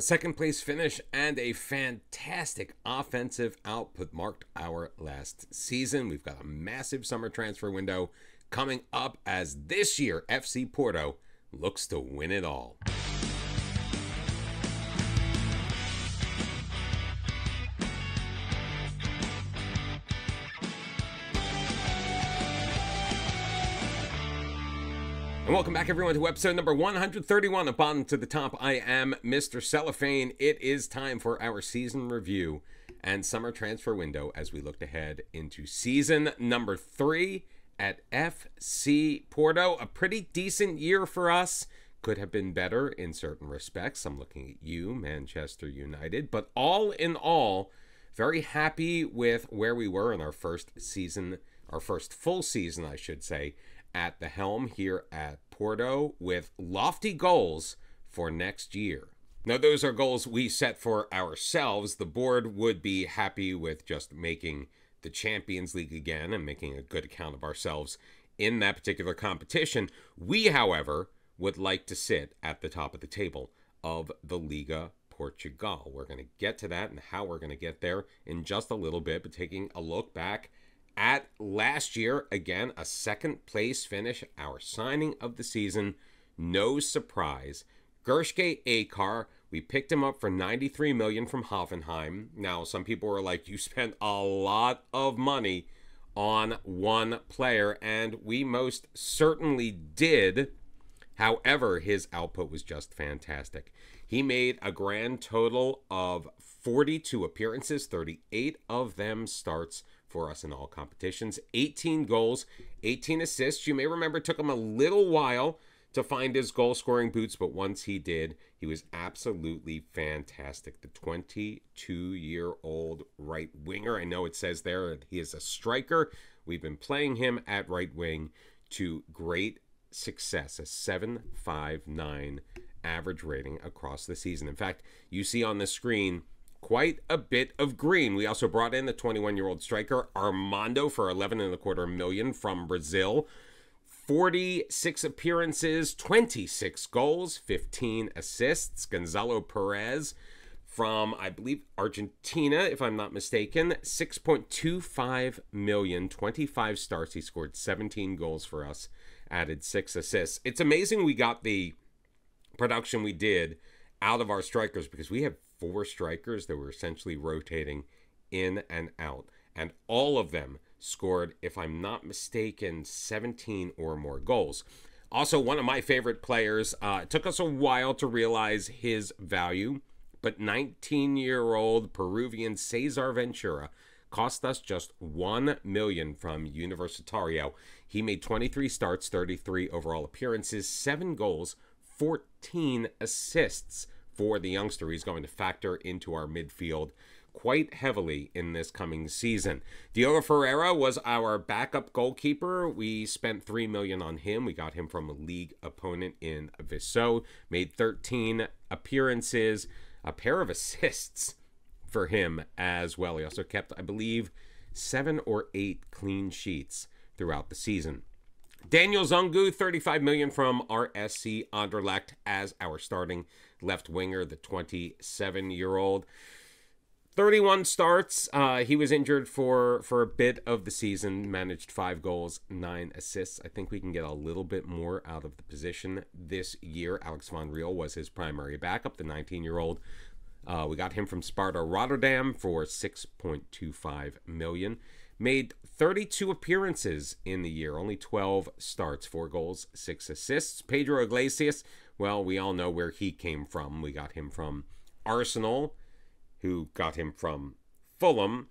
A second place finish and a fantastic offensive output marked our last season. We've got a massive summer transfer window coming up as this year FC Porto looks to win it all. And welcome back, everyone, to episode number 131 of Bottom to the Top. I am Mr. Cellophane. It is time for our season review and summer transfer window as we look ahead into season number 3 at FC Porto. A pretty decent year for us. Could have been better in certain respects. I'm looking at you, Manchester United. But all in all, very happy with where we were in our first season, our first full season, I should say, at the helm here at Porto, with lofty goals for next year. Now, those are goals we set for ourselves. The board would be happy with just making the Champions League again and making a good account of ourselves in that particular competition. We, however, would like to sit at the top of the table of the Liga Portugal. We're going to get to that and how we're going to get there in just a little bit, but taking a look back at last year, again, a second place finish, our signing of the season, no surprise. Gjerskei Aikar, we picked him up for 93 million from Hoffenheim. Now, some people were like, you spent a lot of money on one player, and we most certainly did. However, his output was just fantastic. He made a grand total of 42 appearances, 38 of them starts for us in all competitions, 18 goals, 18 assists. You may remember it took him a little while to find his goal-scoring boots, but once he did, he was absolutely fantastic. The 22-year-old right winger. I know it says there that he is a striker. We've been playing him at right wing to great success, a 7.59 average rating across the season. In fact, you see on the screen quite a bit of green. We also brought in the 21-year-old striker Armando for 11.25 million from Brazil. 46 appearances, 26 goals, 15 assists. Gonzalo Perez from, I believe, Argentina, if I'm not mistaken, 6.25 million, 25 starts. He scored 17 goals for us, added 6 assists. It's amazing we got the production we did out of our strikers, because we have 4 strikers that were essentially rotating in and out, and all of them scored, if I'm not mistaken, 17 or more goals. Also, one of my favorite players, it took us a while to realize his value, but 19-year-old Peruvian César Ventura cost us just 1 million from Universitario. He made 23 starts, 33 overall appearances, 7 goals, 14 assists for the youngster. He's going to factor into our midfield quite heavily in this coming season. Diogo Ferreira was our backup goalkeeper. We spent 3 million on him. We got him from a league opponent in Viseu. Made 13 appearances, a pair of assists for him as well. He also kept, I believe, 7 or 8 clean sheets throughout the season. Daniel Zongu, 35 million from RSC Anderlecht as our starting left winger, the 27-year-old. 31 starts. He was injured for a bit of the season, managed 5 goals, 9 assists. I think we can get a little bit more out of the position this year. Alex Von Riel was his primary backup, the 19-year-old. We got him from Sparta Rotterdam for 6.25 million. Made 32 appearances in the year, only 12 starts, 4 goals, 6 assists. Pedro Iglesias, well, we all know where he came from. We got him from Arsenal, who got him from Fulham,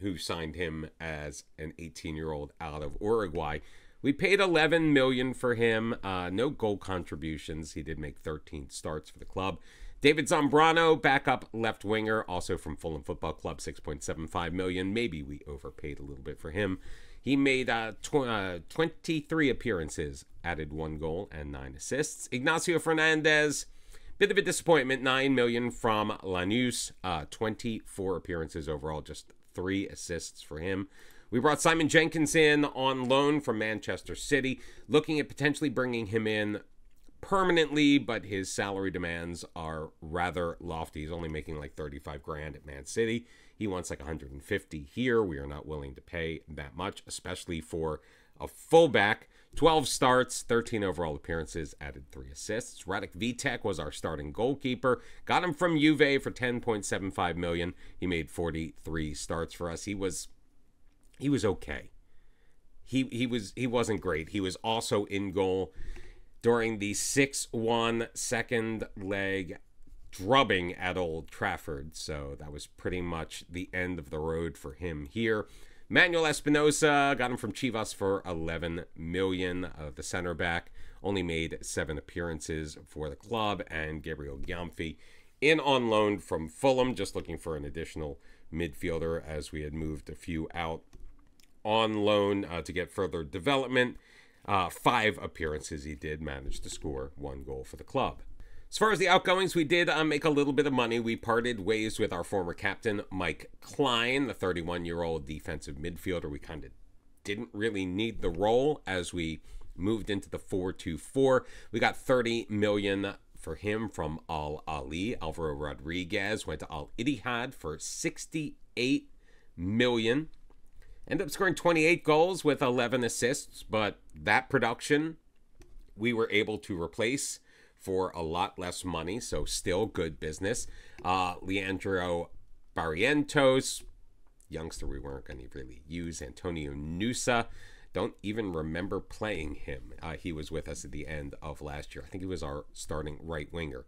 who signed him as an 18-year-old out of Uruguay. We paid 11 million for him, no goal contributions. He did make 13 starts for the club. David Zambrano, backup left winger, also from Fulham Football Club, 6.75 million. Maybe we overpaid a little bit for him. He made 23 appearances, added 1 goal and 9 assists. Ignacio Fernandez, bit of a disappointment, 9 million from Lanús, 24 appearances overall, just 3 assists for him. We brought Simon Jenkins in on loan from Manchester City, looking at potentially bringing him in permanently, but his salary demands are rather lofty. He's only making like 35 grand at Man City. He wants like 150 here. We are not willing to pay that much, especially for a fullback. 12 starts, 13 overall appearances, added 3 assists. Radek Vítek was our starting goalkeeper. Got him from Juve for 10.75 million. He made 43 starts for us. He was okay. He wasn't great. He was also in goal during the 6-1 second leg drubbing at Old Trafford. So that was pretty much the end of the road for him here. Manuel Espinosa, got him from Chivas for 11 million. The center back only made 7 appearances for the club. And Gabriel Giamfi in on loan from Fulham, just looking for an additional midfielder as we had moved a few out on loan to get further development. 5 appearances he did, manage to score 1 goal for the club. As far as the outgoings, we did make a little bit of money. We parted ways with our former captain, Mike Klein, the 31-year-old defensive midfielder. We kind of didn't really need the role as we moved into the 4-2-4. We got 30 million for him from Al Ahli. Alvaro Rodriguez went to Al Ittihad for 68 million. Ended up scoring 28 goals with 11 assists, but that production we were able to replace for a lot less money, so still good business. Leandro Barrientos, youngster we weren't going to really use. Antonio Nusa, don't even remember playing him. He was with us at the end of last year. I think he was our starting right winger.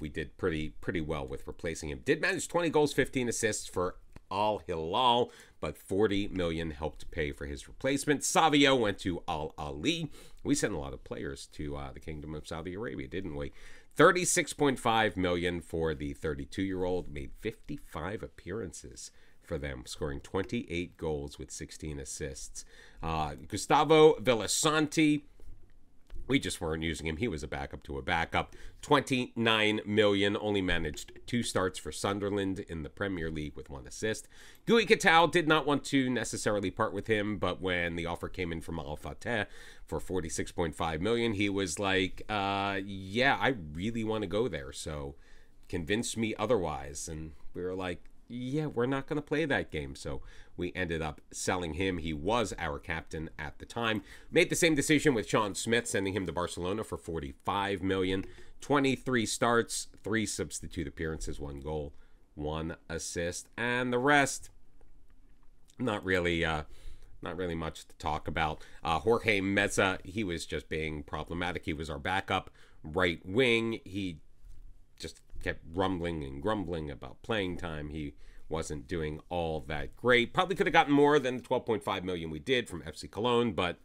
We did pretty well with replacing him. Did manage 20 goals, 15 assists for Al Hilal, but 40 million helped pay for his replacement. Savio went to Al Ahly. We sent a lot of players to the Kingdom of Saudi Arabia, didn't we? 36.5 million for the 32-year-old, made 55 appearances for them, scoring 28 goals with 16 assists. Gustavo Villasanti, we just weren't using him. He was a backup to a backup. 29 million, only managed 2 starts for Sunderland in the Premier League with 1 assist. Gui Catao, did not want to necessarily part with him, but when the offer came in from Al Fateh for 46.5 million, he was like, yeah, I really want to go there, so convince me otherwise. And we were like, yeah, we're not going to play that game. So we ended up selling him. He was our captain at the time. Made the same decision with Sean Smith, sending him to Barcelona for 45 million. 23 starts, 3 substitute appearances, 1 goal, 1 assist, and the rest not really much to talk about. Jorge Meza, he was just being problematic. He was our backup right wing. He just kept rumbling and grumbling about playing time. He wasn't doing all that great. Probably could have gotten more than the 12.5 million we did from FC Cologne, but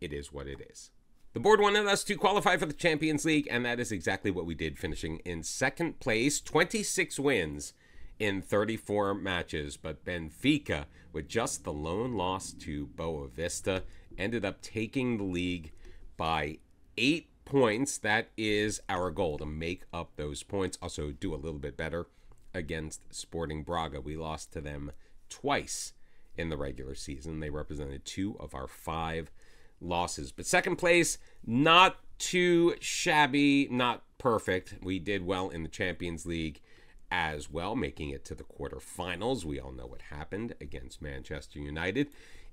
it is what it is. The board wanted us to qualify for the Champions League, and that is exactly what we did, finishing in second place. 26 wins in 34 matches, but Benfica, with just the lone loss to Boa Vista, ended up taking the league by 8 points. That is our goal, to make up those points. Also do a little bit better against Sporting Braga. We lost to them twice in the regular season. They represented 2 of our 5 losses. But second place, not too shabby, not perfect. We did well in the Champions League as well, making it to the quarterfinals. We all know what happened against Manchester United.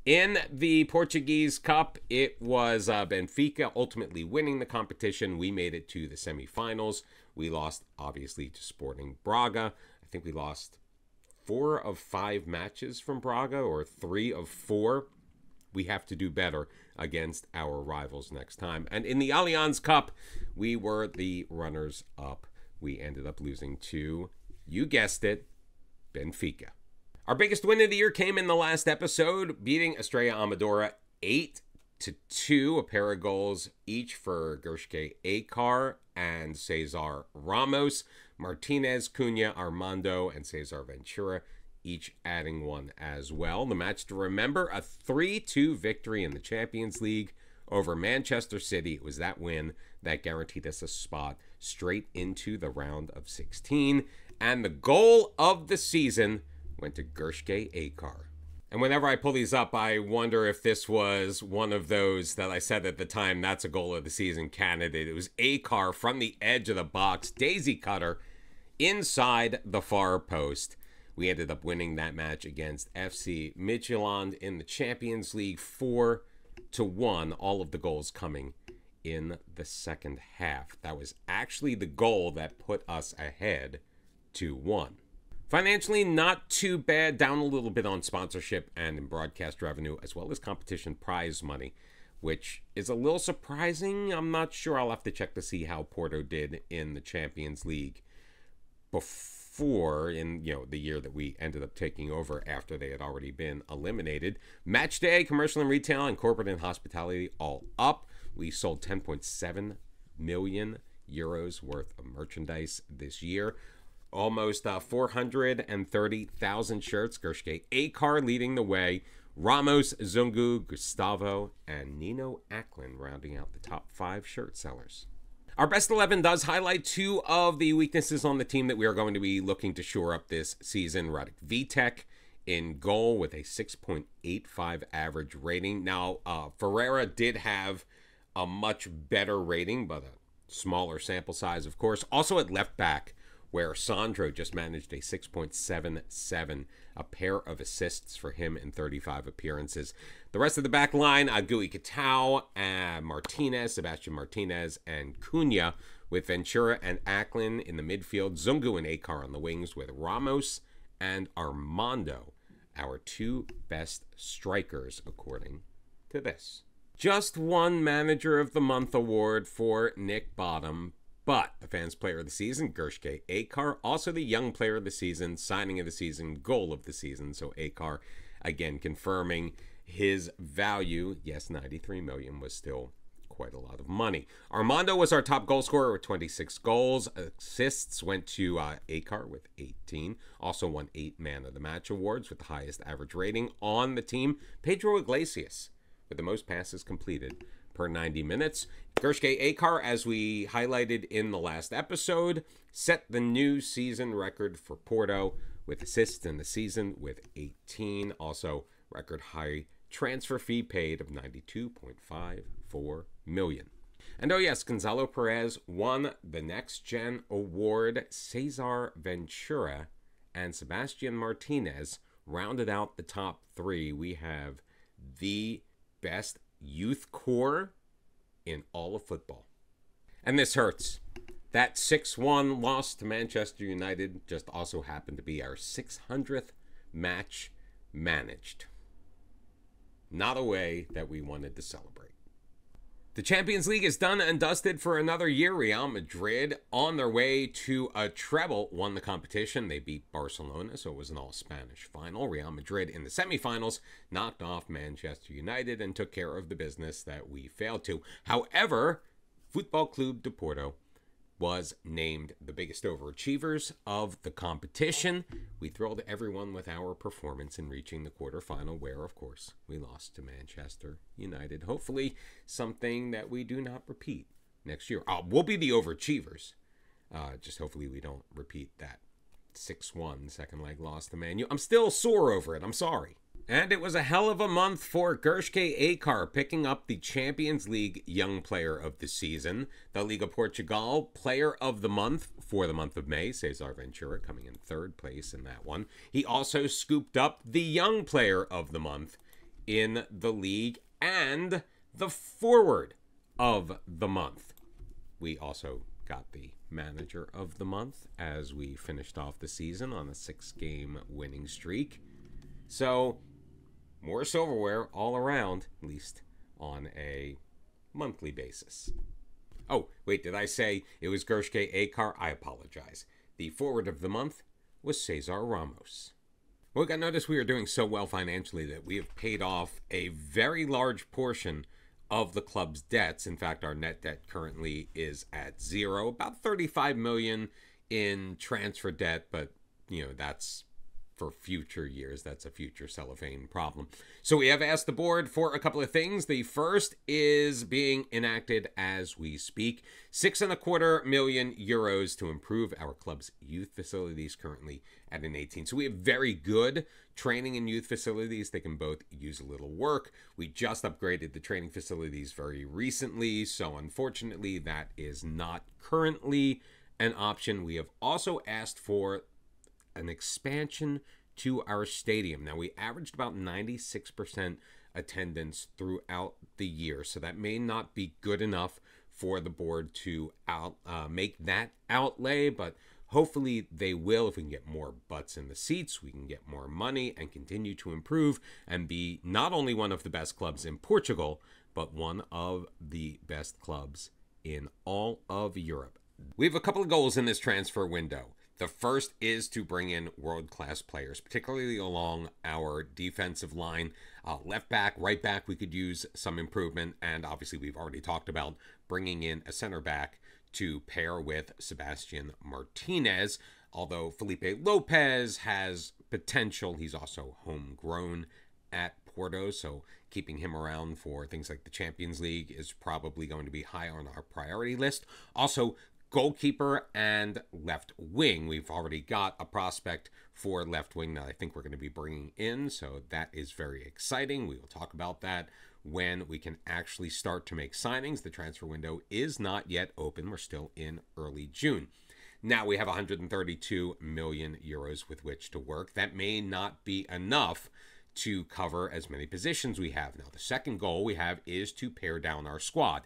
In the Portuguese Cup, it was Benfica ultimately winning the competition. We made it to the semifinals. We lost, obviously, to Sporting Braga. I think we lost 4 of 5 matches from Braga, or 3 of 4. We have to do better against our rivals next time. And in the Allianz Cup, we were the runners-up. We ended up losing to, you guessed it, Benfica. Our biggest win of the year came in the last episode, beating Estrella Amadora 8-2, a pair of goals each for Gjerskei Aikar and Cesar Ramos. Martinez, Cunha, Armando, and César Ventura each adding 1 as well. The match to remember, a 3-2 victory in the Champions League over Manchester City. It was that win that guaranteed us a spot straight into the round of 16. And the goal of the season went to Gjerskei Aikar. And whenever I pull these up, I wonder if this was one of those that I said at the time, that's a goal of the season candidate. It was Aikar from the edge of the box, daisy cutter, inside the far post. We ended up winning that match against FC Midtjylland in the Champions League 4-1, all of the goals coming in the second half. That was actually the goal that put us ahead 2-1. Financially, not too bad. Down a little bit on sponsorship and in broadcast revenue, as well as competition prize money, which is a little surprising. I'm not sure. I'll have to check to see how Porto did in the Champions League before, in the year that we ended up taking over after they had already been eliminated. Match day, commercial and retail, and corporate and hospitality all up. We sold 10.7 million euros worth of merchandise this year. Almost 430,000 shirts. Gjerskei Aikar leading the way. Ramos, Zongu, Gustavo, and Nino Aklin rounding out the top 5 shirt sellers. Our best 11 does highlight 2 of the weaknesses on the team that we are going to be looking to shore up this season. Radek Vítek in goal with a 6.85 average rating. Now, Ferreira did have a much better rating, but a smaller sample size, of course. Also at left back, where Sandro just managed a 6.77, a pair of assists for him in 35 appearances. The rest of the back line, Agui Catao, Martinez, Sebastian Martinez, and Cunha, with Ventura and Aklin in the midfield, Zungu and Aikar on the wings, with Ramos and Armando, our 2 best strikers, according to this. Just one Manager of the Month award for Nick Bottom, but the Fans Player of the Season, Gjerskei Aikar, also the Young Player of the Season, Signing of the Season, Goal of the Season. So Aikar, again, confirming his value. Yes, 93 million was still quite a lot of money. Armando was our top goal scorer with 26 goals. Assists went to Aikar with 18. Also won 8 Man of the Match awards with the highest average rating on the team. Pedro Iglesias with the most passes completed per 90 minutes. Gjerskei Aikar, as we highlighted in the last episode, set the new season record for Porto with assists in the season with 18. Also, record high transfer fee paid of 92.54 million. And oh yes, Gonzalo Perez won the Next Gen Award. César Ventura and Sebastian Martinez rounded out the top 3. We have the best youth core in all of football. And this hurts. That 6-1 loss to Manchester United just also happened to be our 600th match managed. Not a way that we wanted to celebrate. The Champions League is done and dusted for another year. Real Madrid, on their way to a treble, won the competition. They beat Barcelona, so it was an all-Spanish final. Real Madrid in the semifinals knocked off Manchester United and took care of the business that we failed to. However, Football Club de Porto was named the biggest overachievers of the competition. We thrilled everyone with our performance in reaching the quarterfinal, where, of course, we lost to Manchester United. Hopefully, something that we do not repeat next year. We'll be the overachievers. Just hopefully we don't repeat that 6-1 second leg loss to Man U. I'm still sore over it. I'm sorry. And it was a hell of a month for Gjerskei Aikar, picking up the Champions League Young Player of the Season, the Liga Portugal Player of the Month for the month of May, Cesar Ventura coming in 3rd place in that one. He also scooped up the Young Player of the Month in the league and the Forward of the Month. We also got the Manager of the Month as we finished off the season on a 6-game winning streak. So, more silverware all around, at least on a monthly basis. Oh, wait, did I say it was Gjerskei Aikar? I apologize. The Forward of the Month was Cesar Ramos. Well, I noticed we are doing so well financially that we have paid off a very large portion of the club's debts. In fact, our net debt currently is at 0, about 35 million in transfer debt, but, that's for future years. That's a future cellophane problem. So we have asked the board for a couple of things. The first is being enacted as we speak. €6.25 million to improve our club's youth facilities, currently at an 18. So we have very good training and youth facilities. They can both use a little work. We just upgraded the training facilities very recently, so unfortunately that is not currently an option. We have also asked for an expansion to our stadium. Now, we averaged about 96% attendance throughout the year, so that may not be good enough for the board to make that outlay, but hopefully they will. If we can get more butts in the seats, we can get more money and continue to improve and be not only one of the best clubs in Portugal, but one of the best clubs in all of Europe. We have a couple of goals in this transfer window. The first is to bring in world-class players, particularly along our defensive line. Left back, right back, we could use some improvement. And obviously, we've already talked about bringing in a center back to pair with Sebastian Martinez. Although Felipe Lopez has potential, he's also homegrown at Porto, so keeping him around for things like the Champions League is probably going to be high on our priority list. Also, goalkeeper and left wing. We've already got a prospect for left wing that I think we're going to be bringing in, so that is very exciting. We will talk about that when we can actually start to make signings. The transfer window is not yet open. We're still in early June. Now we have €132 million with which to work. That may not be enough to cover as many positions we have. Now, the second goal we have is to pare down our squad.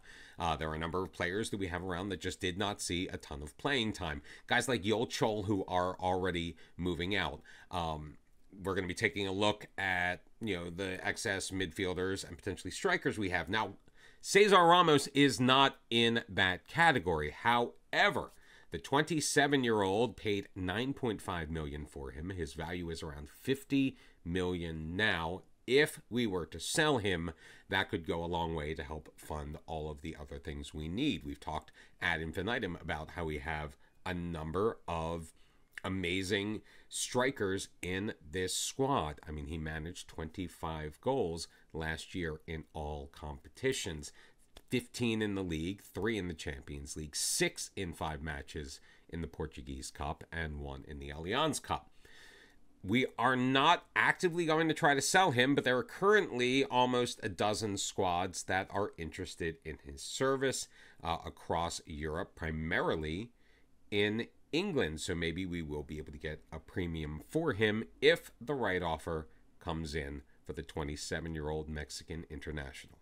There are a number of players that we have around that just did not see a ton of playing time. Guys like Yol Chol, who are already moving out. We're going to be taking a look at, you know, the excess midfielders and potentially strikers we have. Now, Cesar Ramos is not in that category. However, the 27-year-old paid $9.5 million for him. His value is around $50 million now. If we were to sell him, that could go a long way to help fund all of the other things we need. We've talked ad infinitum about how we have a number of amazing strikers in this squad. I mean, he managed 25 goals last year in all competitions, 15 in the league, 3 in the Champions League, 6 in 5 matches in the Portuguese Cup, and 1 in the Allianz Cup. We are not actively going to try to sell him, but there are currently almost a dozen squads that are interested in his service across Europe, primarily in England. So maybe we will be able to get a premium for him if the right offer comes in for the 27-year-old Mexican international.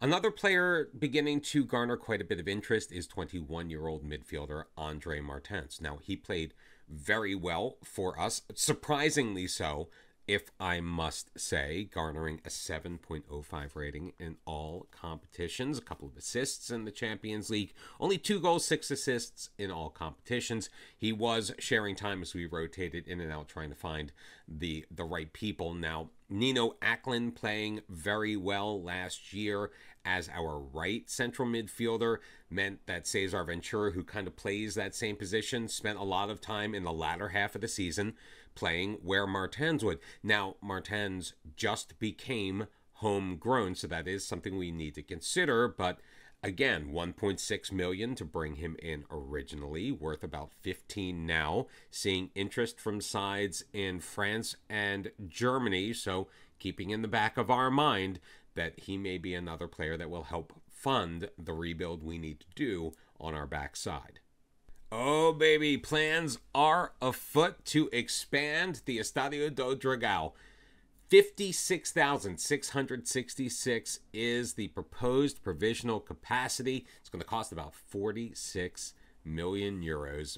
Another player beginning to garner quite a bit of interest is 21-year-old midfielder Andre Martens. Now, he played very well for us, surprisingly so, if I must say, garnering a 7.05 rating in all competitions, a couple of assists in the Champions League, only 2 goals, 6 assists in all competitions. He was sharing time as we rotated in and out trying to find the right people. Now, Nino Aklin playing very well last year as our right central midfielder meant that César Ventura, who kind of plays that same position, spent a lot of time in the latter half of the season playing where Martens would. Now, Martens just became homegrown, so that is something we need to consider, but again, $1.6 million to bring him in originally, worth about $15 now. Seeing interest from sides in France and Germany, so keeping in the back of our mind that he may be another player that will help fund the rebuild we need to do on our backside. Oh, baby, plans are afoot to expand the Estadio do Dragão. 56,666 is the proposed provisional capacity. It's going to cost about €46 million,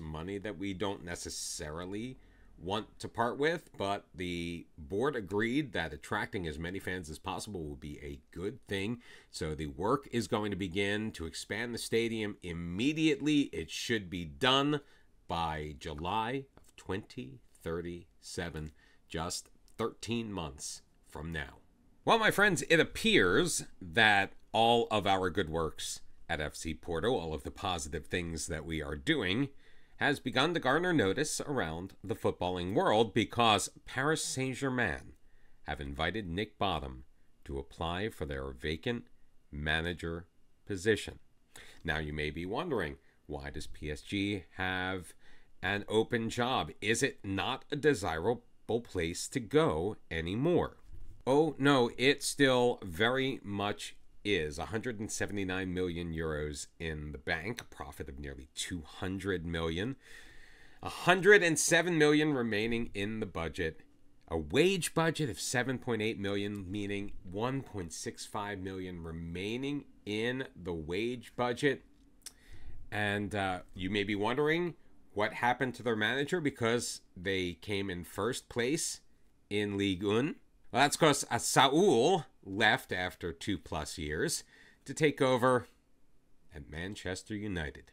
money that we don't necessarily want to part with, but the board agreed that attracting as many fans as possible will be a good thing. So the work is going to begin to expand the stadium immediately. It should be done by July of 2037, just 13 months from now. Well, my friends, it appears that all of our good works at FC Porto, all of the positive things that we are doing, has begun to garner notice around the footballing world because Paris Saint-Germain have invited Nick Bottom to apply for their vacant manager position. Now you may be wondering, why does PSG have an open job? Is it not a desirable place to go anymore? Oh no, it still very much is. 179 million euros in the bank, a profit of nearly 200 million, 107 million remaining in the budget, a wage budget of 7.8 million, meaning 1.65 million remaining in the wage budget. And you may be wondering what happened to their manager, because they came in first place in Ligue 1. Well, that's because Saul left after 2+ years to take over at Manchester United.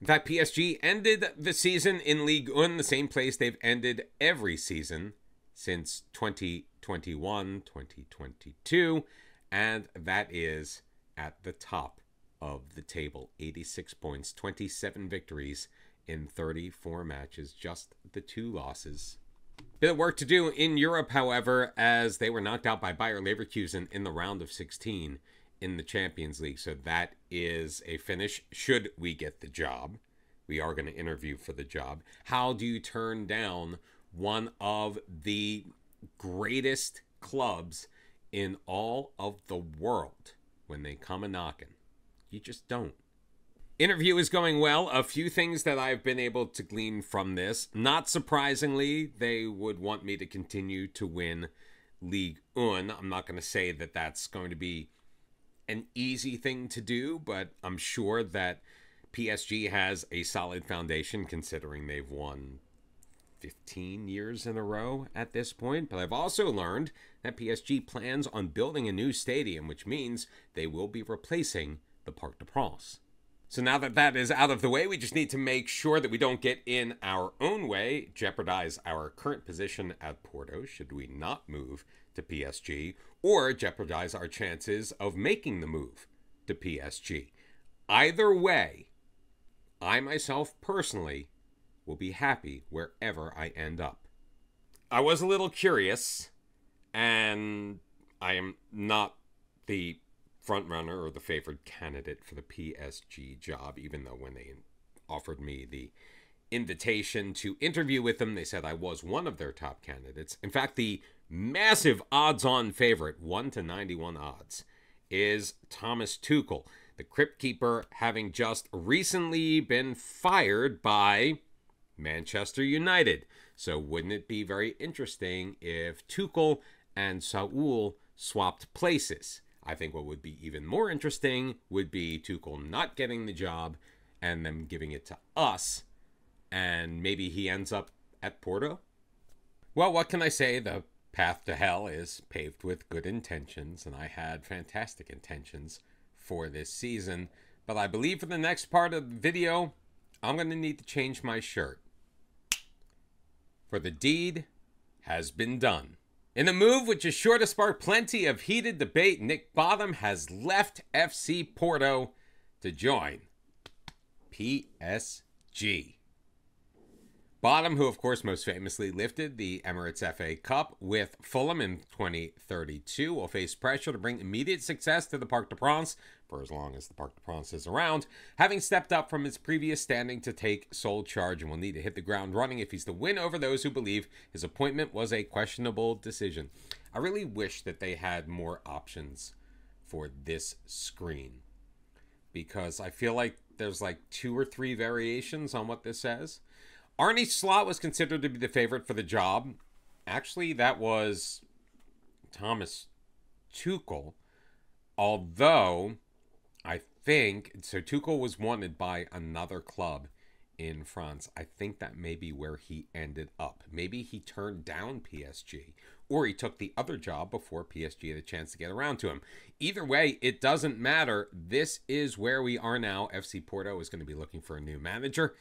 In fact, PSG ended the season in Ligue 1, the same place they've ended every season since 2021, 2022, and that is at the top of the table. 86 points, 27 victories in 34 matches, just the 2 losses. Bit of work to do in Europe, however, as they were knocked out by Bayer Leverkusen in the round of 16 in the Champions League. So that is a finish. Should we get the job? We are going to interview for the job. How do you turn down one of the greatest clubs in all of the world when they come a knocking? You just don't. Interview is going well. A few things that I've been able to glean from this. Not surprisingly, they would want me to continue to win Ligue 1. I'm not going to say that that's going to be an easy thing to do, but I'm sure that PSG has a solid foundation considering they've won 15 years in a row at this point. But I've also learned that PSG plans on building a new stadium, which means they will be replacing the Parc des Princes. So now that that is out of the way, we just need to make sure that we don't get in our own way, jeopardize our current position at Porto should we not move to PSG, or jeopardize our chances of making the move to PSG. Either way, I myself personally will be happy wherever I end up. I was a little curious, and I am not the frontrunner or the favored candidate for the PSG job, even though when they offered me the invitation to interview with them, they said I was one of their top candidates. In fact, the massive odds-on favorite, 1-to-91 odds, is Thomas Tuchel, the crypt keeper, having just recently been fired by Manchester United. So wouldn't it be very interesting if Tuchel and Saul swapped places? I think what would be even more interesting would be Tuchel not getting the job and them giving it to us, and maybe he ends up at Porto. Well, what can I say? The path to hell is paved with good intentions, and I had fantastic intentions for this season. But I believe for the next part of the video, I'm going to need to change my shirt. For the deed has been done. In a move which is sure to spark plenty of heated debate, Nick Bottom has left FC Porto to join PSG. Bottom, who of course most famously lifted the Emirates FA Cup with Fulham in 2032, will face pressure to bring immediate success to the Parc des Princes for as long as the Parc des Princes is around, having stepped up from his previous standing to take sole charge, and will need to hit the ground running if he's to win over those who believe his appointment was a questionable decision. I really wish that they had more options for this screen, because I feel like there's like 2 or 3 variations on what this says. Arne Slot was considered to be the favorite for the job. Actually, that was Thomas Tuchel, although I think, so Tuchel was wanted by another club in France. I think that may be where he ended up. Maybe he turned down PSG, or he took the other job before PSG had a chance to get around to him. Either way, it doesn't matter. This is where we are now. FC Porto is going to be looking for a new manager.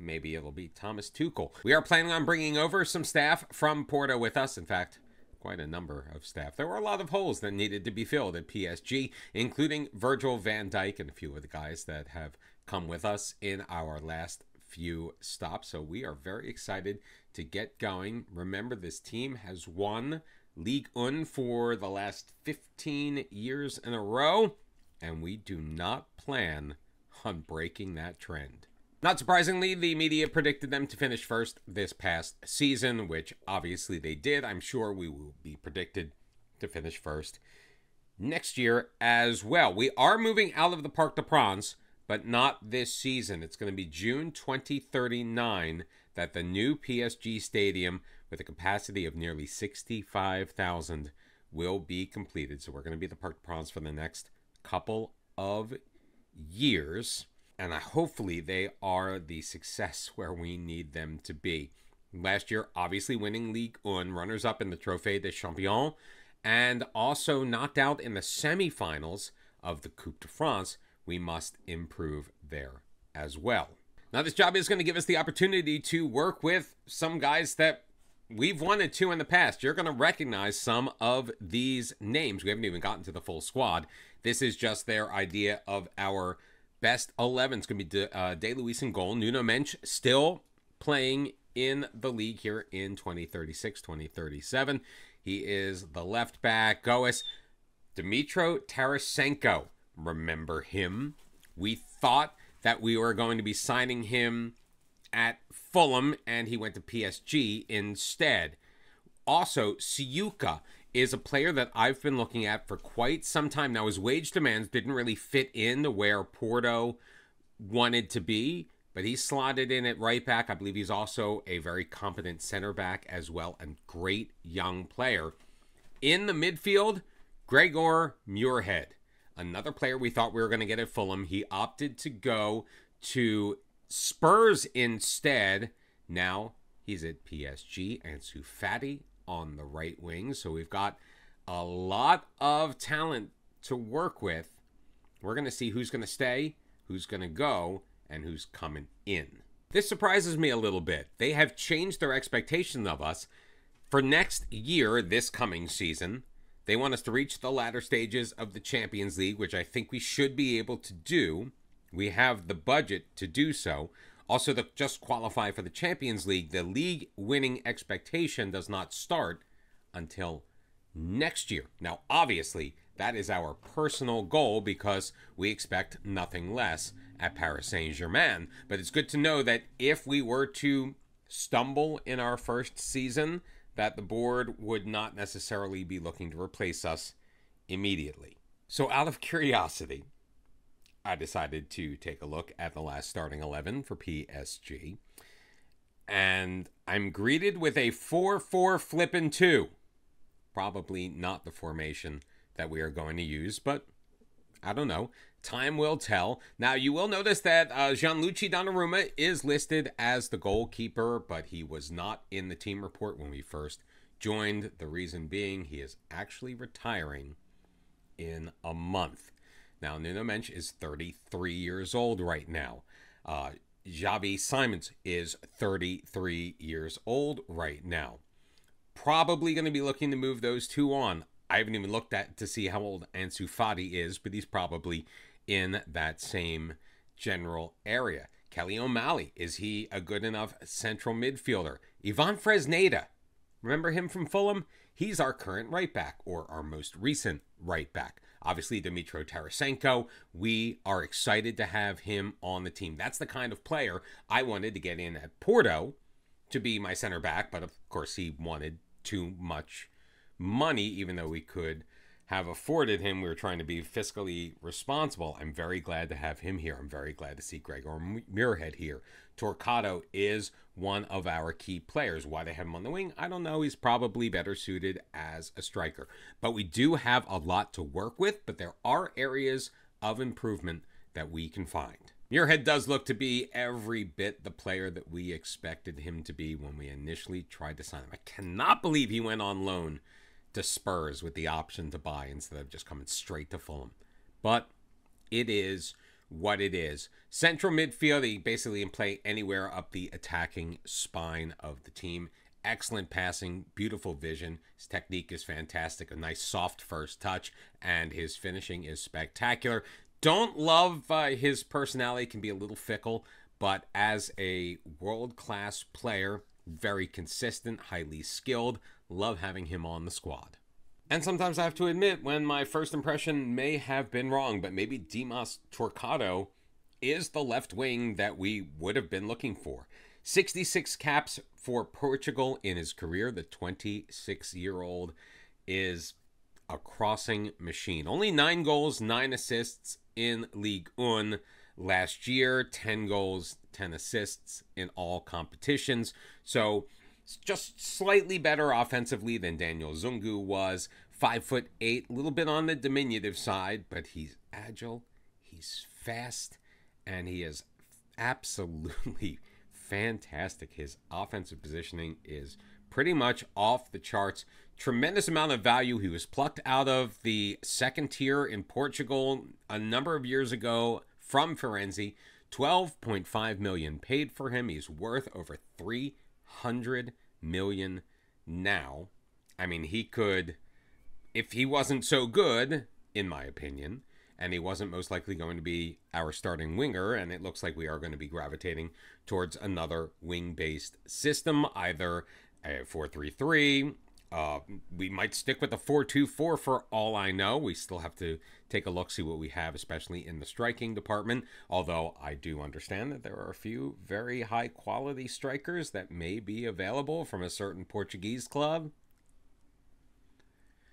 Maybe it'll be Thomas Tuchel. We are planning on bringing over some staff from Porto with us. In fact, quite a number of staff. There were a lot of holes that needed to be filled at PSG, including Virgil van Dijk and a few of the guys that have come with us in our last few stops. So we are very excited to get going. Remember, this team has won Ligue 1 for the last 15 years in a row, and we do not plan on breaking that trend. Not surprisingly, the media predicted them to finish first this past season, which obviously they did. I'm sure we will be predicted to finish first next year as well. We are moving out of the Parc des Princes, but not this season. It's going to be June 2039 that the new PSG stadium, with a capacity of nearly 65,000, will be completed. So we're going to be at the Parc des Princes for the next couple of years. And hopefully they are the success where we need them to be. Last year, obviously winning Ligue 1, runners-up in the Trophée des Champions, and also knocked out in the semifinals of the Coupe de France. We must improve there as well. Now, this job is going to give us the opportunity to work with some guys that we've wanted to in the past. You're going to recognize some of these names. We haven't even gotten to the full squad. This is just their idea of our best 11. It's going to be De Luis in goal. Nuno Mensch still playing in the league here in 2036, 2037. He is the left back. Goes Dmytro Tarasenko. Remember him? We thought that we were going to be signing him at Fulham, and he went to PSG instead. Also, Siuka is a player that I've been looking at for quite some time now. His wage demands didn't really fit in to where Porto wanted to be, but he slotted in at right back. I believe he's also a very competent center back as well, and great young player. In the midfield, Gregor Muirhead, another player we thought we were going to get at Fulham. He opted to go to Spurs instead. Now he's at PSG. And Ansu Fati on the right wing. So we've got a lot of talent to work with. We're going to see who's going to stay, who's going to go, and who's coming in. This surprises me a little bit. They have changed their expectation of us for next year, this coming season. They want us to reach the latter stages of the Champions League, which I think we should be able to do. We have the budget to do so. Also, to just qualify for the Champions League, the league winning expectation does not start until next year. Now, obviously, that is our personal goal because we expect nothing less at Paris Saint-Germain. But it's good to know that if we were to stumble in our first season, that the board would not necessarily be looking to replace us immediately. So out of curiosity, I decided to take a look at the last starting 11 for PSG, and I'm greeted with a 4-4 flippin' 2. Probably not the formation that we are going to use, but I don't know. Time will tell. Now, you will notice that Gianluigi Donnarumma is listed as the goalkeeper, but he was not in the team report when we first joined. The reason being he is actually retiring in a month. Now, Nuno Mensch is 33 years old right now. Xavi Simons is 33 years old right now. Probably going to be looking to move those two on. I haven't even looked at to see how old Ansu Fati is, but he's probably in that same general area. Kelly O'Malley, is he a good enough central midfielder? Ivan Fresneda, remember him from Fulham? He's our current right back, or our most recent right back. Obviously, Dmytro Tarasenko, we are excited to have him on the team. That's the kind of player I wanted to get in at Porto to be my center back, but of course he wanted too much money, even though we could have afforded him. We were trying to be fiscally responsible. I'm very glad to have him here. I'm very glad to see Gregor Muirhead here. Torquato is one of our key players. Why they have him on the wing, I don't know. He's probably better suited as a striker. But we do have a lot to work with, but there are areas of improvement that we can find. Muirhead does look to be every bit the player that we expected him to be when we initially tried to sign him. I cannot believe he went on loan to Spurs with the option to buy instead of just coming straight to Fulham. But it is what it is. Central midfield, he basically can play anywhere up the attacking spine of the team. Excellent passing, beautiful vision. His technique is fantastic, a nice soft first touch, and his finishing is spectacular. Don't love his personality, can be a little fickle, but as a world-class player, very consistent, highly skilled, love having him on the squad. And sometimes I have to admit when my first impression may have been wrong, but maybe Dimas Torquato is the left wing that we would have been looking for. 66 caps for Portugal in his career. The 26-year-old is a crossing machine. Only 9 goals, 9 assists in Ligue 1 last year. 10 goals, 10 assists in all competitions. So just slightly better offensively than Daniel Zongu was. 5'8", a little bit on the diminutive side, but he's agile, he's fast, and he is absolutely fantastic. His offensive positioning is pretty much off the charts. Tremendous amount of value. He was plucked out of the second tier in Portugal a number of years ago from Firenze. 12.5 million paid for him. He's worth over 300 million now. I mean, he could, if he wasn't so good, in my opinion, and he wasn't most likely going to be our starting winger, and it looks like we are going to be gravitating towards another wing-based system, either a 4-3-3. We might stick with the 4-2-4 for all I know. We still have to take a look, see what we have, especially in the striking department, although I do understand that there are a few very high-quality strikers that may be available from a certain Portuguese club.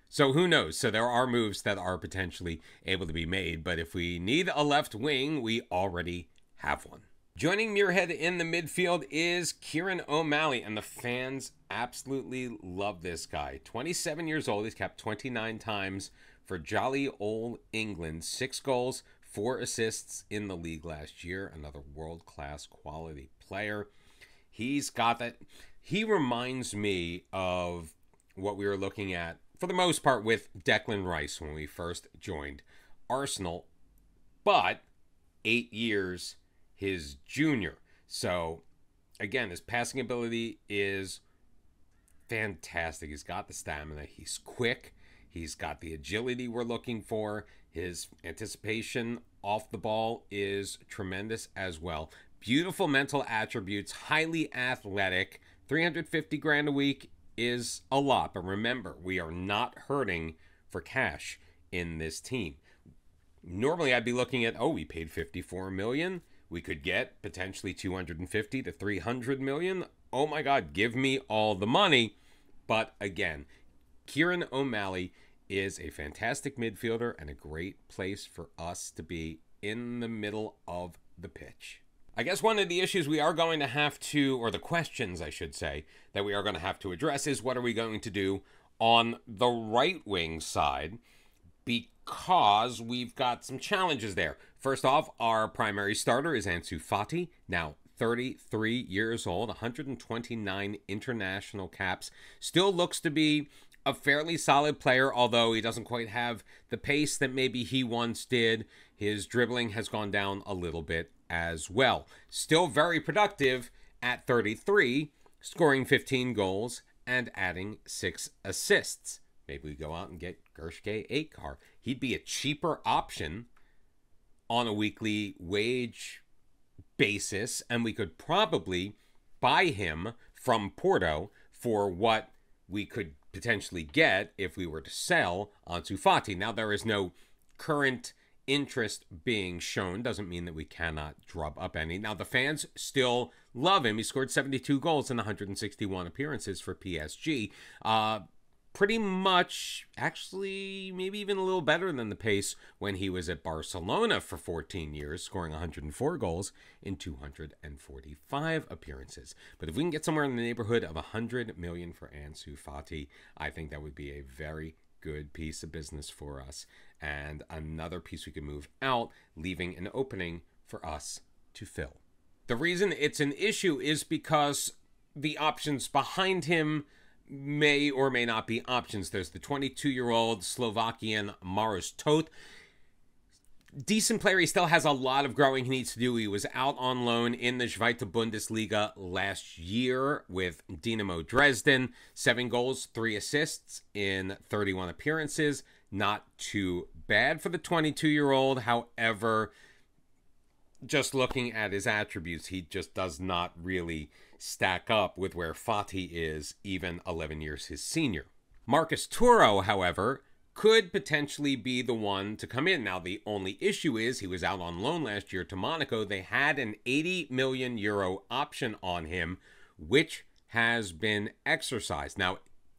So who knows? So there are moves that are potentially able to be made, but if we need a left wing, we already have one. Joining Muirhead in the midfield is Kieran O'Malley, and the fans absolutely love this guy. 27 years old, he's capped 29 times for jolly old England. 6 goals, 4 assists in the league last year. Another world-class quality player. He's got that. He reminds me of what we were looking at, for the most part, with Declan Rice when we first joined Arsenal, but 8 years his junior. So, again, his passing ability is fantastic. He's got the stamina. He's quick. He's got the agility we're looking for. His anticipation off the ball is tremendous as well. Beautiful mental attributes, highly athletic, 350 grand a week is a lot, but remember, we are not hurting for cash in this team. Normally I'd be looking at, oh, we paid 54 million. We could get potentially 250 to 300 million. Oh my God, give me all the money. But again, Kieran O'Malley is a fantastic midfielder and a great place for us to be in the middle of the pitch. I guess one of the issues we are going to have to, or the questions I should say, that we are going to have to address is what are we going to do on the right wing side, because we've got some challenges there. First off, our primary starter is Ansu Fati, now 33 years old, 129 international caps, still looks to be a fairly solid player, although he doesn't quite have the pace that maybe he once did. His dribbling has gone down a little bit as well. Still very productive at 33, scoring 15 goals and adding 6 assists. Maybe we go out and get Gjerskei Aikar. He'd be a cheaper option on a weekly wage basis, and we could probably buy him from Porto for what we could potentially get if we were to sell Ansu Fati. Now, there is no current interest being shown. Doesn't mean that we cannot drop up any. Now, the fans still love him. He scored 72 goals in 161 appearances for PSG. Pretty much, actually, maybe even a little better than the pace when he was at Barcelona for 14 years, scoring 104 goals in 245 appearances. But if we can get somewhere in the neighborhood of 100 million for Ansu Fati, I think that would be a very good piece of business for us, and another piece we could move out, leaving an opening for us to fill. The reason it's an issue is because the options behind him may or may not be options. There's the 22-year-old Slovakian Maros Toth. Decent player. He still has a lot of growing he needs to do. He was out on loan in the Zweite Bundesliga last year with Dinamo Dresden. 7 goals, 3 assists in 31 appearances. Not too bad for the 22-year-old. However, just looking at his attributes, he just does not really stack up with where Fati is, even 11 years his senior. Marcus Touro, however, could potentially be the one to come in. Now, the only issue is he was out on loan last year to Monaco. They had an 80 million euro option on him, which has been exercised. Now,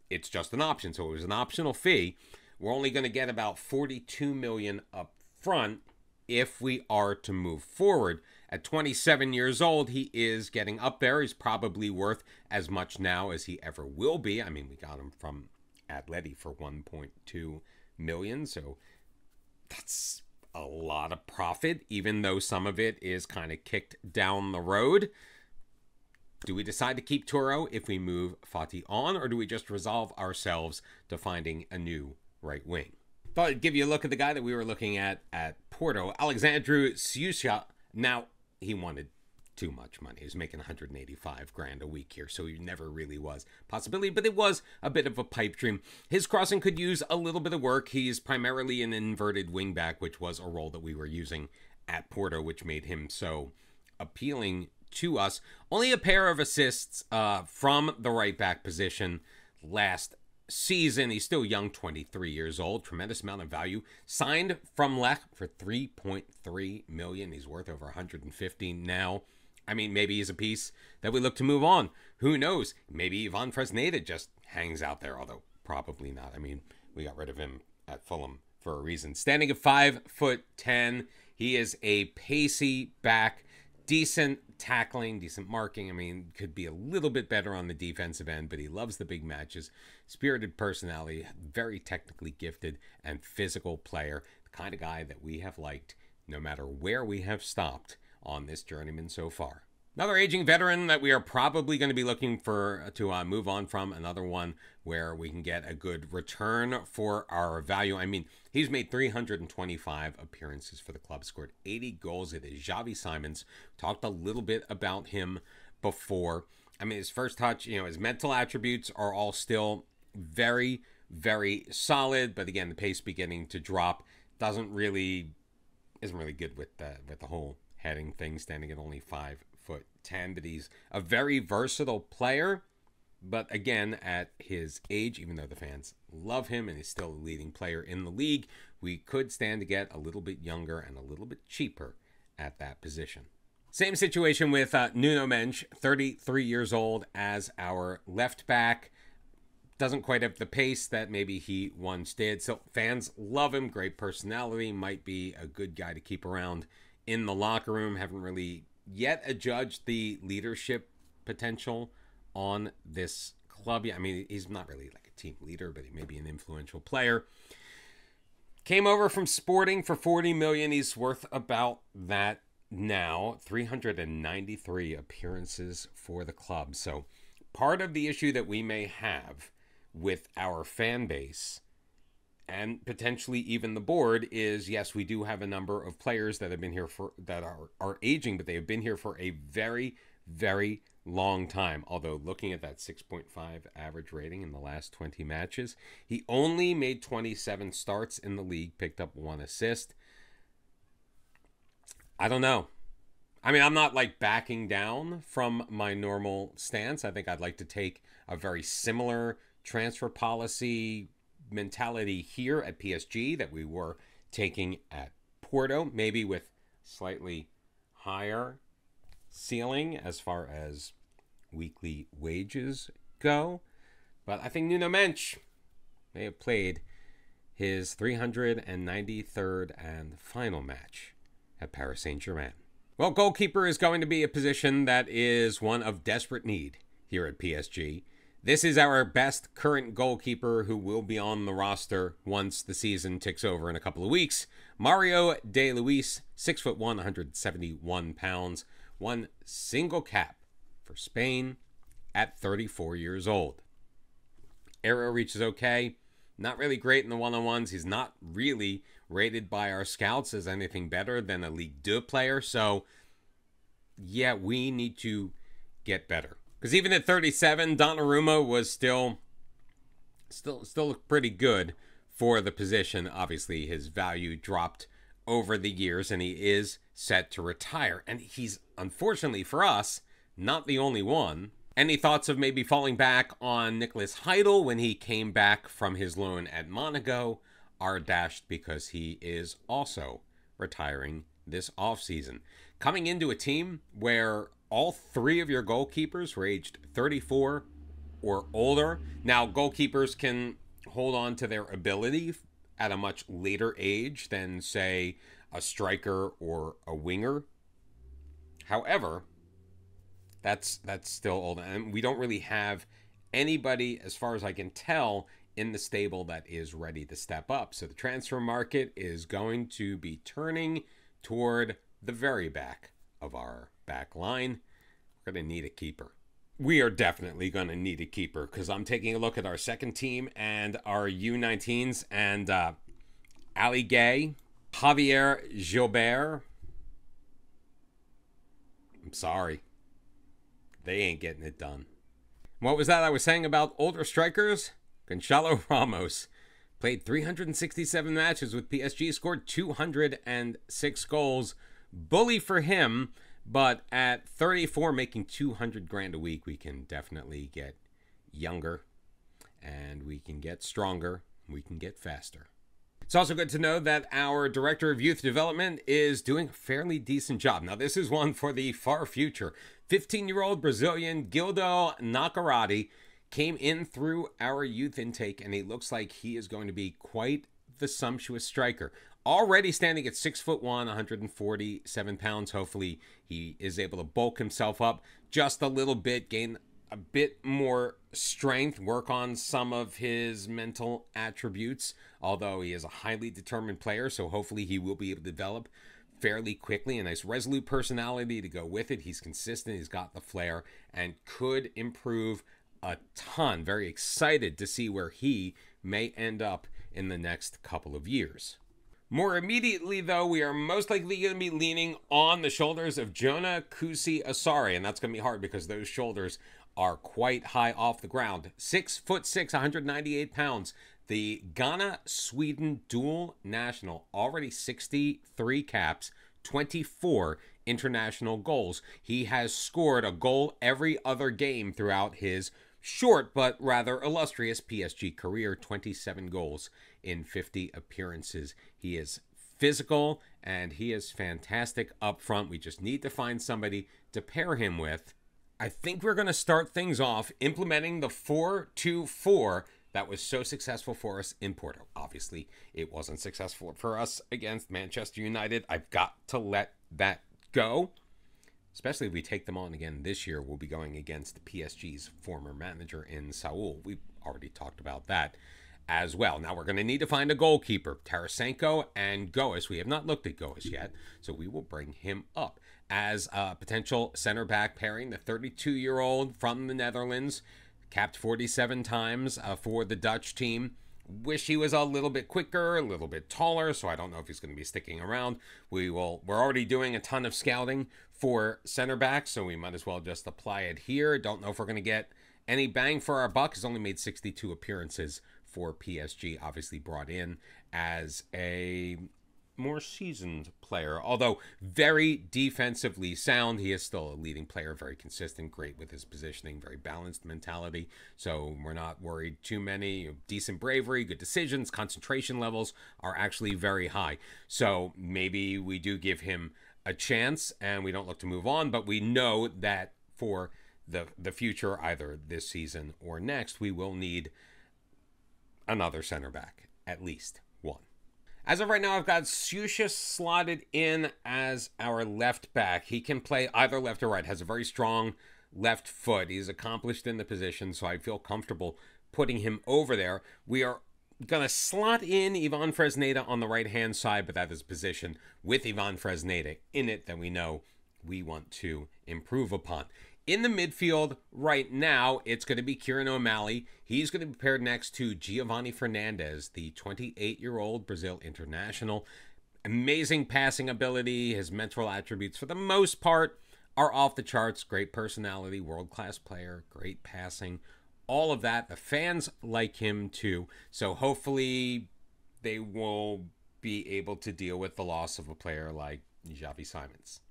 it's just an option, so it was an optional fee. We're only going to get about 42 million up front if we are to move forward. At 27 years old, he is getting up there. He's probably worth as much now as he ever will be. I mean, we got him from Atleti for 1.2 million, so that's a lot of profit, even though some of it is kind of kicked down the road. Do we decide to keep Touro if we move Fati on, or do we just resolve ourselves to finding a new right wing? Thought I'd give you a look at the guy that we were looking at Porto, Alexandru Siusa. Now, he wanted too much money. He was making 185 grand a week here, so he never really was a possibility, but it was a bit of a pipe dream. His crossing could use a little bit of work. He's primarily an inverted wingback, which was a role that we were using at Porto, which made him so appealing to us. Only a pair of assists from the right back position last season. He's still young, 23 years old, tremendous amount of value. Signed from Lech for 3.3 million. He's worth over 150 now. I mean, maybe he's a piece that we look to move on. Who knows? Maybe Ivan Fresneda just hangs out there, although probably not. I mean, we got rid of him at Fulham for a reason. Standing at 5'10", he is a pacey back, decent tackling, decent marking. I mean, could be a little bit better on the defensive end, but he loves the big matches. Spirited personality, very technically gifted and physical player. The kind of guy that we have liked no matter where we have stopped on this journeyman so far. Another aging veteran that we are probably going to be looking for to move on from. Another one where we can get a good return for our value. I mean, he's made 325 appearances for the club, scored 80 goals. It is Xavi Simons. Talked a little bit about him before. I mean, his first touch, you know, his mental attributes are all still very, very solid. But again, the pace beginning to drop. Isn't really good with the whole heading thing, standing at only 5'10", but he's a very versatile player. But again, at his age, even though the fans love him and he's still a leading player in the league, we could stand to get a little bit younger and a little bit cheaper at that position. Same situation with Nuno Mensch, 33 years old as our left back. Doesn't quite have the pace that maybe he once did. So fans love him. Great personality. Might be a good guy to keep around in the locker room. Haven't really yet adjudged the leadership potential on this club. I mean, he's not really like a team leader, but he may be an influential player. Came over from Sporting for 40 million. He's worth about that now. 393 appearances for the club. So part of the issue that we may have with our fan base and potentially even the board is, yes, we do have a number of players that have been here for, that are aging, but they have been here for a very, very long time. Although looking at that 6.5 average rating in the last 20 matches, he only made 27 starts in the league, picked up 1 assist. I don't know. I mean, I'm not like backing down from my normal stance. I think I'd like to take a very similar transfer policy mentality here at PSG that we were taking at Porto, maybe with slightly higher ceiling as far as weekly wages go. But I think Nuno Mensch may have played his 393rd and final match at Paris Saint-Germain. Well, goalkeeper is going to be a position that is one of desperate need here at PSG. This is our best current goalkeeper who will be on the roster once the season ticks over in a couple of weeks. Mario De Luis, 6'1", 171 pounds, won single cap for Spain at 34 years old. Aerial reach is okay. Not really great in the one-on-ones. He's not really rated by our scouts as anything better than a Ligue 2 player. So, yeah, we need to get better. Because even at 37, Donnarumma was still looked pretty good for the position. Obviously, his value dropped over the years, and he is set to retire. And he's, unfortunately for us, not the only one. Any thoughts of maybe falling back on Nicholas Heidel when he came back from his loan at Monaco are dashed because he is also retiring this offseason. Coming into a team where all three of your goalkeepers were aged 34 or older. Now, goalkeepers can hold on to their ability at a much later age than, say, a striker or a winger. However, that's still old, and we don't really have anybody, as far as I can tell, in the stable that is ready to step up. So the transfer market is going to be turning toward the very back of our back line. We're going to need a keeper. We are definitely going to need a keeper, because I'm taking a look at our second team and our U19s, and Ali Gay, Javier Gilbert. I'm sorry. They ain't getting it done. What was that I was saying about older strikers? Gonzalo Ramos played 367 matches with PSG, scored 206 goals. Bully for him, but at 34, making 200 grand a week, we can definitely get younger, and we can get stronger, we can get faster. It's also good to know that our Director of Youth Development is doing a fairly decent job. Now, this is one for the far future. 15-year-old Brazilian Gildo Nakarati came in through our youth intake, and he looks like he is going to be quite the sumptuous striker. Already standing at 6 foot one, 147 pounds. Hopefully, he is able to bulk himself up just a little bit, gain a bit more strength, work on some of his mental attributes, although he is a highly determined player, so hopefully he will be able to develop fairly quickly. A nice resolute personality to go with it. He's consistent, he's got the flair, and could improve a ton. Very excited to see where he may end up in the next couple of years. More immediately, though, we are most likely going to be leaning on the shoulders of Jonah Kusi-Asare, and that's going to be hard because those shoulders are quite high off the ground. 6'6", 198 pounds. The Ghana-Sweden dual national, already 63 caps, 24 international goals. He has scored a goal every other game throughout his short but rather illustrious PSG career, 27 goals in 50 appearances. He is physical and he is fantastic up front. We just need to find somebody to pair him with. I think we're going to start things off implementing the 4-2-4 that was so successful for us in Porto. Obviously, it wasn't successful for us against Manchester United. I've got to let that go. Especially if we take them on again this year, we'll be going against PSG's former manager in Saul. We've already talked about that as well. Now, we're going to need to find a goalkeeper. Tarasenko and Goes. We have not looked at Goes yet, so we will bring him up. As a potential center back pairing, the 32-year-old from the Netherlands, capped 47 times for the Dutch team. Wish he was a little bit quicker, a little bit taller, so I don't know if he's going to be sticking around. We're already doing a ton of scouting for center backs, so we might as well just apply it here. Don't know if we're going to get any bang for our buck. He's only made 62 appearances for PSG, obviously brought in as a more seasoned player, although very defensively sound. He is still a leading player, very consistent, great with his positioning, very balanced mentality, so we're not worried too many. Decent bravery, good decisions, concentration levels are actually very high, so maybe we do give him a chance and we don't look to move on, but we know that for the future, either this season or next, we will need another center back, at least one. As of right now, I've got Susha slotted in as our left back. He can play either left or right, has a very strong left foot. He's accomplished in the position, so I feel comfortable putting him over there. We are going to slot in Ivan Fresneda on the right-hand side, but that is a position with Ivan Fresneda in it that we know we want to improve upon. In the midfield right now, it's going to be Kieran O'Malley. He's going to be paired next to Giovanni Fernandes, the 28-year-old Brazil international. Amazing passing ability. His mental attributes, for the most part, are off the charts. Great personality, world-class player, great passing, all of that. The fans like him, too. So hopefully they will be able to deal with the loss of a player like Xavi Simons.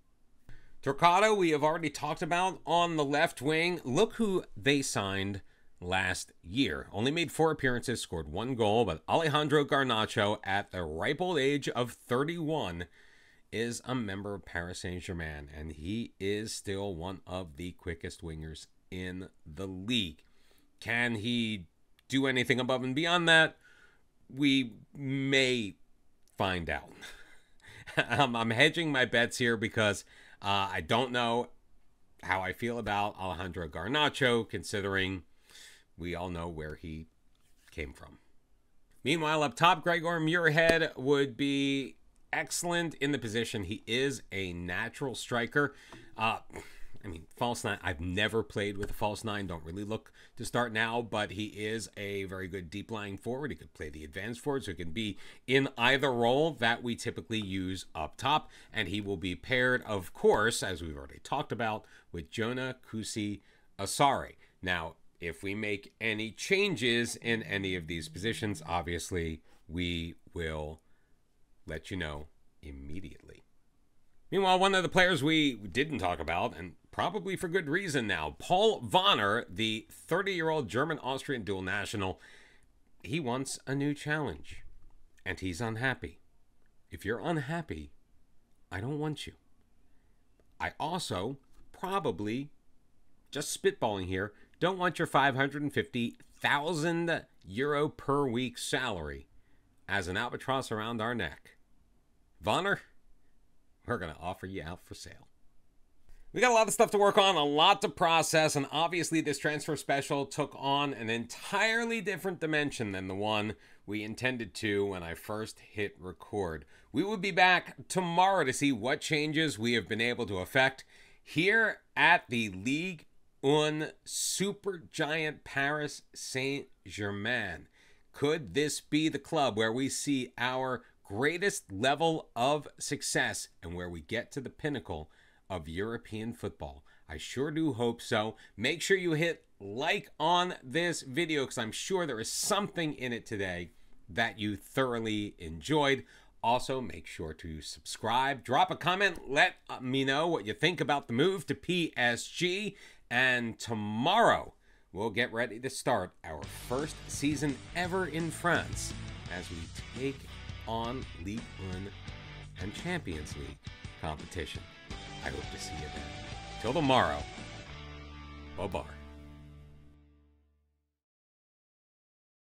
Torquato, we have already talked about on the left wing. Look who they signed last year. Only made 4 appearances, scored 1 goal, but Alejandro Garnacho, at the ripe old age of 31, is a member of Paris Saint-Germain, and he is still one of the quickest wingers in the league. Can he do anything above and beyond that? We may find out. I'm hedging my bets here because I don't know how I feel about Alejandro Garnacho, considering we all know where he came from. Meanwhile, up top, Gregor Muirhead would be excellent in the position. He is a natural striker. I mean, false nine, I've never played with a false nine. Don't really look to start now, but he is a very good deep-lying forward. He could play the advanced forward, so he can be in either role that we typically use up top. And he will be paired, of course, as we've already talked about, with Jonah Kusi-Asare. Now, if we make any changes in any of these positions, obviously, we will let you know immediately. Meanwhile, one of the players we didn't talk about, and probably for good reason now, Paul Vonner, the 30-year-old German-Austrian dual national, he wants a new challenge, and he's unhappy. If you're unhappy, I don't want you. I also, probably, just spitballing here, don't want your €550,000 per week salary as an albatross around our neck. Vonner, we're going to offer you out for sale. We got a lot of stuff to work on, a lot to process, and obviously this transfer special took on an entirely different dimension than the one we intended to when I first hit record. We will be back tomorrow to see what changes we have been able to effect here at the Ligue 1 Supergiant Paris Saint-Germain. Could this be the club where we see our greatest level of success and where we get to the pinnacle of European football? I sure do hope so. Make sure you hit like on this video because I'm sure there is something in it today that you thoroughly enjoyed. Also, make sure to subscribe, drop a comment, let me know what you think about the move to PSG, and tomorrow we'll get ready to start our first season ever in France as we take on Ligue 1 and Champions League competition. I hope to see you then. Till tomorrow, bye-bye.